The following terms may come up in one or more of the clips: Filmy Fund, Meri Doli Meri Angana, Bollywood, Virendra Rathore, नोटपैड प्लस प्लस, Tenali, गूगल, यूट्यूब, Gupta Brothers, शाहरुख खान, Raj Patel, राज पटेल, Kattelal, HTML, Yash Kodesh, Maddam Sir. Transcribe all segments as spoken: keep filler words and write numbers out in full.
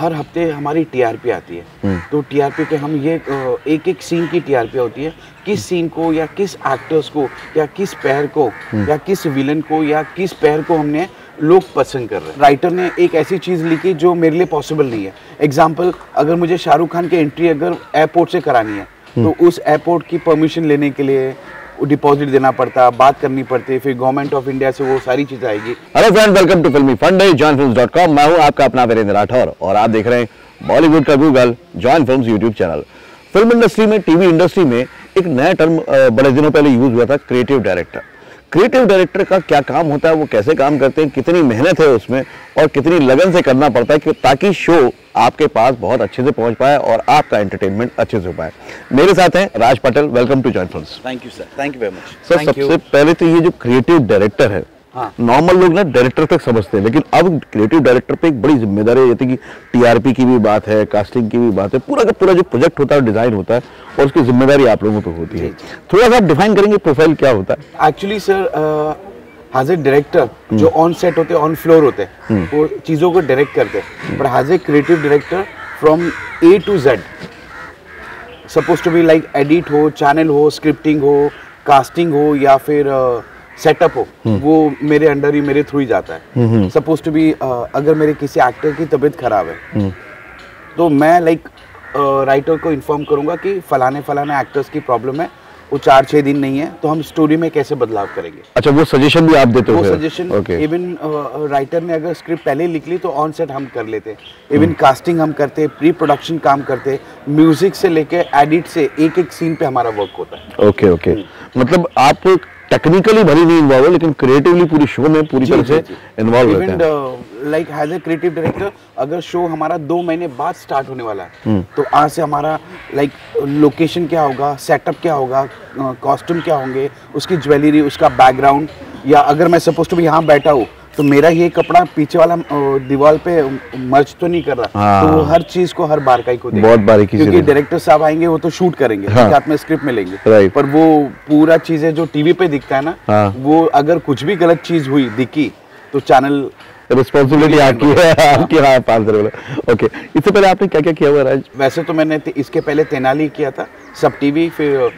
हर हफ्ते हमारी टीआरपी आती है, तो टीआरपी के हम ये एक एक सीन की टीआरपी होती है, किस सीन को या किस एक्टर्स को या किस पैर को या किस विलन को या किस पैर को हमने लोग पसंद कर रहे हैं। राइटर ने एक ऐसी चीज़ लिखी जो मेरे लिए पॉसिबल नहीं है। एग्जाम्पल, अगर मुझे शाहरुख खान की एंट्री अगर एयरपोर्ट से करानी है तो उस एयरपोर्ट की परमिशन लेने के लिए डिपॉजिट देना पड़ता, बात करनी पड़ती, फिर गवर्नमेंट ऑफ इंडिया से वो सारी चीजें आएगी। हेलो फ्रेंड्स, वेलकम टू फिल्मी फंड जॉन फिल्म्स डॉट कॉम। मैं हूँ आपका अपना वीरेंद्र राठौर और आप देख रहे हैं बॉलीवुड का गूगल John films यूट्यूब channel. Film industry में, टीवी इंडस्ट्री में एक नया टर्म बड़े दिनों पहले यूज हुआ था, क्रिएटिव डायरेक्टर। क्रिएटिव डायरेक्टर का क्या काम होता है, वो कैसे काम करते हैं, कितनी मेहनत है उसमें और कितनी लगन से करना पड़ता है कि ताकि शो आपके पास बहुत अच्छे से पहुंच पाए और आपका एंटरटेनमेंट अच्छे से हो पाए। मेरे साथ हैं राज पटेल। Welcome to join films. Thank you sir. Thank you very much sir. सबसे पहले तो ये जो क्रिएटिव डायरेक्टर है, हाँ। नॉर्मल लोग ना डायरेक्टर तक समझते हैं, लेकिन अब क्रिएटिव डायरेक्टर पे एक बड़ी जिम्मेदारी रहती है कि टीआरपी की भी बात है, कास्टिंग की भी बात है, पूरा का पूरा जो प्रोजेक्ट होता है, डिजाइन होता है और उसकी जिम्मेदारी आप लोगों को होती है। थोड़ा सा डिफाइन करेंगे प्रोफाइल क्या होता है? Actually sir, as a director जो ऑन सेट होते हैं, ऑन फ्लोर होते हैं, वो चीज़ों को डायरेक्ट करते हैं, but as a creative director from A to Z suppose to be like edit हो, चैनल हो, स्क्रिप्टिंग हो, कास्टिंग हो या फिर सेटअप हो, वो मेरे अंडर ही, मेरे थ्रू ही जाता है। सपोज टू बी अगर मेरे किसी एक्टर की तबीयत खराब है तो मैं लाइक राइटर को इन्फॉर्म करूंगा कि फलाने फलाने एक्टर्स की प्रॉब्लम है, वो चार छः दिन नहीं है, तो हम स्टोरी में कैसे बदलाव करेंगे। अच्छा, वो सजेशन भी आप देते हो? वो सजेशन इवन राइटर ने अगर स्क्रिप्ट पहले लिख ली तो ऑन सेट हम कर लेते हैं, इवन कास्टिंग हम करते, प्री प्रोडक्शन काम करते, म्यूजिक से लेके एडिट से एक एक सीन पे हमारा वर्क होता है। ओके ओके, मतलब आप टेक्निकली भले नहीं इन्वॉल्व है लेकिन क्रिएटिवली पूरी शो में पूरी तरह से इन्वॉल्व रहते हैं। Like as a creative director, अगर शो हमारा दो महीने बाद स्टार्ट होने वाला है तो आज से हमारा लाइक लोकेशन क्या होगा, सेटअप क्या होगा, कॉस्ट्यूम क्या होंगे, उसकी ज्वेलरी, उसका बैकग्राउंड, या अगर मैं सपोज टू भी यहाँ बैठा हूँ तो मेरा ये कपड़ा पीछे वाला दीवार पे मर्च तो नहीं कर रहा, हाँ। तो वो हर चीज को, हर बारकाई को देखेंगे, बहुत बारीकी से, क्योंकि डायरेक्टर साहब आएंगे वो तो शूट करेंगे, हाँ। साथ में स्क्रिप्ट में लेंगे, पर वो पूरा चीजें जो टीवी पे दिखता है ना, हाँ। वो अगर कुछ भी गलत चीज हुई, दिखी, तो चैनल रिस्पॉन्सिबिलिटी आपकी है, आपकी है पास करेंगे। ओके, इससे पहले आपने क्या क्या किया हुआ राज? वैसे तो मैंने इसके पहले तेनाली किया था, सब टीवी, फिर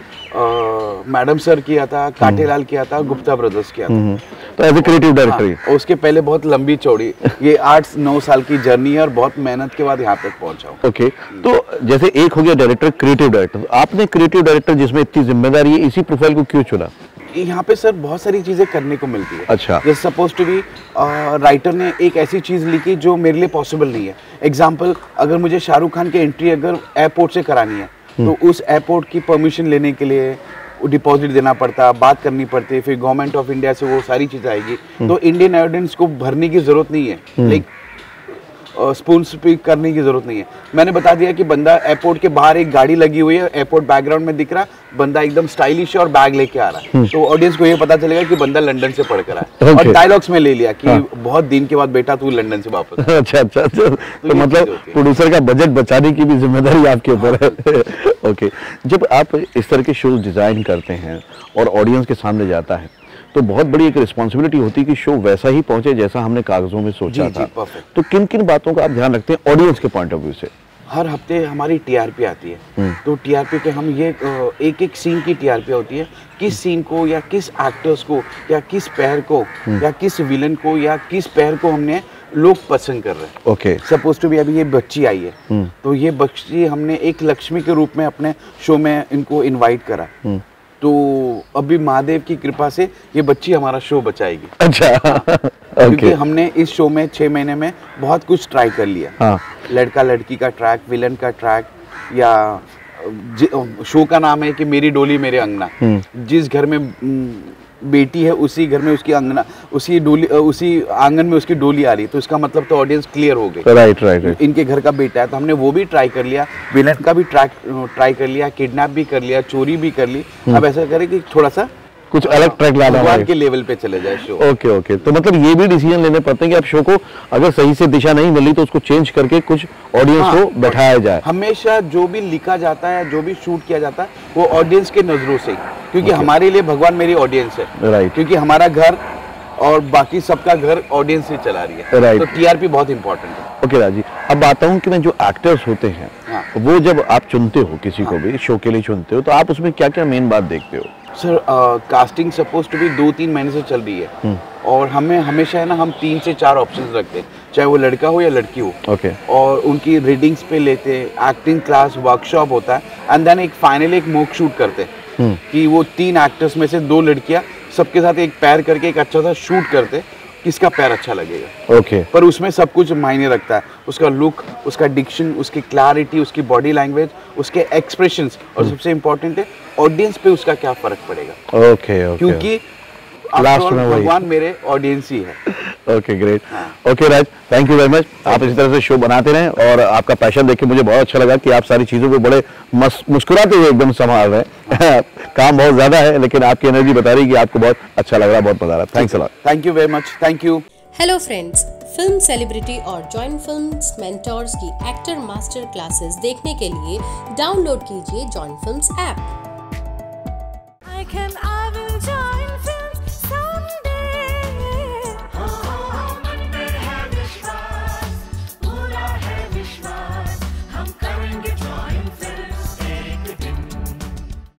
मैडम सर किया था, काटेलाल किया था, गुप्ता ब्रदर्स किया था। तो एज ए क्रिएटिव डायरेक्टर उसके पहले बहुत लंबी चौड़ी ये आठ नौ साल की जर्नी है और बहुत मेहनत के बाद यहाँ तक पहुँचा हूँ। ओके, तो जैसे एक हो गया डायरेक्टर, क्रिएटिव डायरेक्टर, आपने क्रिएटिव डायरेक्टर जिसमें इतनी जिम्मेदारी है, इसी प्रोफाइल को क्यों चुना? यहाँ पे सर बहुत सारी चीजें करने को मिलती है। अच्छा, जैसे सपोज टू बी राइटर ने एक ऐसी चीज लिखी जो मेरे लिए पॉसिबल नहीं है। एग्जाम्पल, अगर मुझे शाहरुख खान की एंट्री अगर एयरपोर्ट से करानी है तो उस एयरपोर्ट की परमिशन लेने के लिए डिपॉजिट देना पड़ता, बात करनी पड़ती, फिर गवर्नमेंट ऑफ इंडिया से वो सारी चीज़ आएगी, तो इंडियन ऑडियंस को भरने की ज़रूरत नहीं है, लाइक स्पून स्पीक करने की ज़रूरत नहीं है। मैंने बता दिया कि बंदा एयरपोर्ट के बाहर एक गाड़ी लगी हुई है, एयरपोर्ट बैकग्राउंड में दिख रहा, बंदा एकदम स्टाइलिश है और बैग लेके आ रहा है, तो ऑडियंस को ये पता चलेगा कि बंदा लंदन से पढ़ कर आया है, और डायलॉग्स में ले लिया कि हाँ। बहुत दिन के बाद बेटा तू लंदन से वापस। अच्छा अच्छा, तो, तो मतलब प्रोड्यूसर का बजट बचाने की भी जिम्मेदारी आपके ऊपर है। ओके, जब आप इस तरह के शो डिजाइन करते हैं और ऑडियंस के सामने जाता है तो बहुत बड़ी एक रिस्पॉन्सिबिलिटी होती है कि शो वैसा ही पहुंचे जैसा हमने कागजों में सोचा जी, था जी, तो किन किन बातों का आप ध्यान रखते हैं ऑडियंस के पॉइंट ऑफ व्यू से? हर हफ्ते हमारी टीआरपी आती है, तो टीआरपी के हम ये एक एक सीन की टीआरपी होती है, किस सीन को या किस एक्टर्स को या किस पैर को या किस विलन को या किस पैर को हमने लोग पसंद कर रहे हैं। ओके, सपोज टू भी अभी ये बच्ची आई है, हुँ. तो ये बच्ची हमने एक लक्ष्मी के रूप में अपने शो में इनको इन्वाइट करा, तो अभी महादेव की कृपा से ये बच्ची हमारा शो बचाएगी। अच्छा, क्योंकि हमने इस शो में छः महीने में बहुत कुछ ट्राई कर लिया, हाँ। लड़का लड़की का ट्रैक, विलन का ट्रैक, या शो का नाम है कि मेरी डोली मेरे अंगना, जिस घर में बेटी है उसी घर में उसकी अंगना, उसी डोली, उसी आंगन में उसकी डोली आ रही, तो इसका मतलब तो ऑडियंस क्लियर हो गई। राइट राइट, इनके घर का बेटा है, तो हमने वो भी ट्राई कर लिया, विलन का भी ट्राई ट्राई कर लिया, किडनैप भी कर लिया, चोरी भी कर ली। अब ऐसा करें कि थोड़ा सा कुछ अलग ट्रैक लाना के लेवल पे चले जाए शो। ओके ओके, तो मतलब ये भी डिसीजन लेने पड़ते हैं कि आप शो को अगर सही से दिशा नहीं मिली तो उसको चेंज करके कुछ ऑडियंस हाँ, को बैठाया जाए। हमेशा जो भी लिखा जाता है, जो भी शूट किया जाता है, वो ऑडियंस के नजरों से, क्योंकि okay. हमारे लिए भगवान मेरी ऑडियंस है, right. क्योंकि हमारा घर और बाकी सबका घर ऑडियंस ही चला रही है right. तो टीआरपी बहुत इम्पोर्टेंट है. ओके okay, राजी अब आता हूँ कि मैं जो एक्टर्स होते हैं हाँ. वो जब आप चुनते हो किसी हाँ. को भी शो के लिए चुनते हो तो आप उसमें क्या क्या मेन बात देखते हो? Sir casting suppose to be दो तीन महीने से चल रही है हुँ. और हमें हमेशा है ना हम तीन से चार ऑप्शंस रखते हैं चाहे वो लड़का हो या लड़की हो okay. और उनकी रीडिंग्स पे लेते हैं, एक्टिंग क्लास वर्कशॉप होता है एंड देन एक फाइनली एक मॉक शूट करते हैं कि वो तीन एक्टर्स में से दो लड़कियां सबके साथ एक पैर करके एक अच्छा सा शूट करते किसका पैर अच्छा लगेगा ओके okay. पर उसमें सब कुछ मायने रखता है, उसका लुक, उसका डिक्शन, उसकी क्लैरिटी, उसकी बॉडी लैंग्वेज, उसके एक्सप्रेशंस और सबसे इम्पोर्टेंट है ऑडियंस पे उसका क्या फर्क पड़ेगा ओके okay, okay. क्योंकि भगवान मेरे ऑडियंस ही है. Okay great. Okay Raj thank you very much. आप इसी तरह से शो बनाते रहें और आपका पैशन देख के मुझे बहुत अच्छा लगा कि आप सारी चीज़ों को बड़े मुस्कुराते हुए एकदम संभाल रहे हैं. काम बहुत ज़्यादा है लेकिन आपकी एनर्जी बता रही है कि आपको बहुत अच्छा लग रहा है, बहुत मजा आ रहा है. Thanks a lot. Thank you very much. Thank you. Hello friends, film celebrity और जॉइंट फिल्म्स मेंटर्स की एक्टर मास्टर क्लासेस देखने के लिए डाउनलोड कीजिए जॉइंट फिल्म्स ऐप.